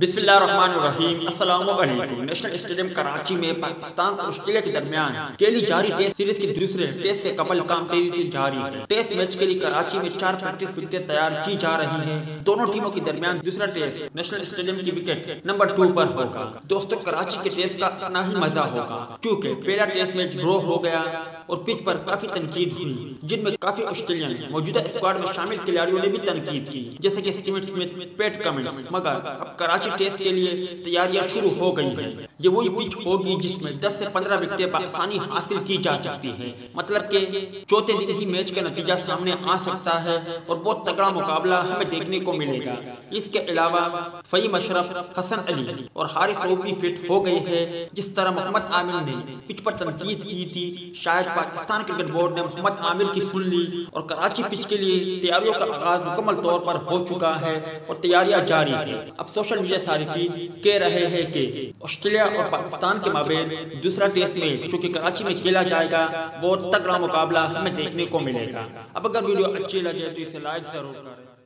बिस्मिल्लाह रहमान रहीम। अस्सलाम वालेकुम। National stadium Karachi में पाकिस्तान और ऑस्ट्रेलिया के दरमियान खेली जा रही टेस्ट सीरीज के दूसरे टेस्ट से कबल काम तेजी से जारी है। टेस्ट मैच के लिए कराची में 4 प्रैक्टिस विकेट तैयार की जा रही है। दोनों टीमों के दरमियान दूसरा टेस्ट नेशनल स्टेडियम की विकेट नंबर 2 पर होगा। दोस्तों, कराची के टेस्ट का इतना ही मजा होगा क्योंकि पहला टेस्ट मैच ड्रॉ हो गया और पिच पर काफी तनकीद हुई, जिनमें काफी ऑस्ट्रेलियन मौजूदा स्क्वाड में शामिल खिलाड़ियों ने भी तनकीद की, जैसे की टीम में पैट कमिंस। मगर अब कराची टेस्ट के लिए तैयारियां शुरू हो गई है। ये वही पिच होगी जिसमें 10 से 15 विकेटें आसानी हासिल की जा सकती है, मतलब कि चौथे दिन ही मैच का नतीजा सामने आ सकता है और बहुत तगड़ा मुकाबला हमें देखने को मिलेगा। इसके अलावा फहीम अशरफ, हसन अली और हारिस रऊफ भी फिट हो गए हैं। जिस तरह मोहम्मद आमिर ने पिच पर तनकीद की थी, शायद पाकिस्तान क्रिकेट बोर्ड ने मोहम्मद आमिर की सुन ली और कराची पिच के लिए तैयारियों का आगाज मुकम्मल तौर पर हो चुका है और तैयारियां जारी है। अब सोशल मीडिया सार्फिन कह रहे हैं कि ऑस्ट्रेलिया और पाकिस्तान के माबेन दूसरा टेस्ट मैच जो कि कराची में खेला जाएगा, बहुत तगड़ा मुकाबला हमें देखने को मिलेगा। अब अगर वीडियो अच्छी लगे तो इसे लाइक जरूर करें।